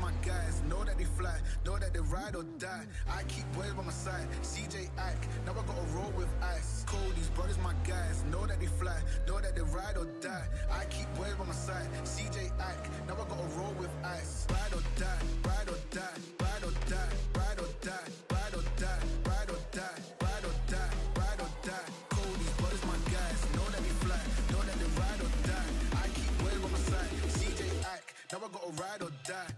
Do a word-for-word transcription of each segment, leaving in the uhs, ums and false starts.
my guys, know that they fly, know that they ride or die. I keep boys by my side, C J Ack, now I gotta roll with ice. Cody's brothers, my guys, know that they fly, know that they ride or die. I keep boys by my side, C J Ack, now I gotta roll with ice. Ride or die, ride or die, ride or die, ride or die, ride or die, ride or die, ride or die, ride or die. Cody's brothers, my guys, know that they fly, know that they ride or die. I keep boys by my side, C J Ack, now I gotta ride or die.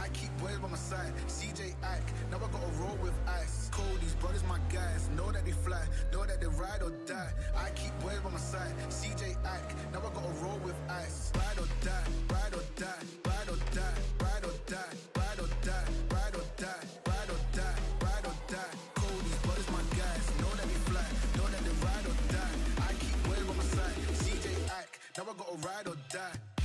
I keep boys by my side, C J Ack, now I gotta roll with ice. Cody's brothers, my guys, know that they fly, know that they ride or die. I keep boys by my side, C J Ack, now I gotta roll with ice. Ride or die, ride or die, ride or die, ride or die, ride or die, ride or die, ride or die, ride or die. Cody's brothers, my guys, know that they fly, know that they ride or die. I keep boys by my side, C J Ack, now I gotta ride or die.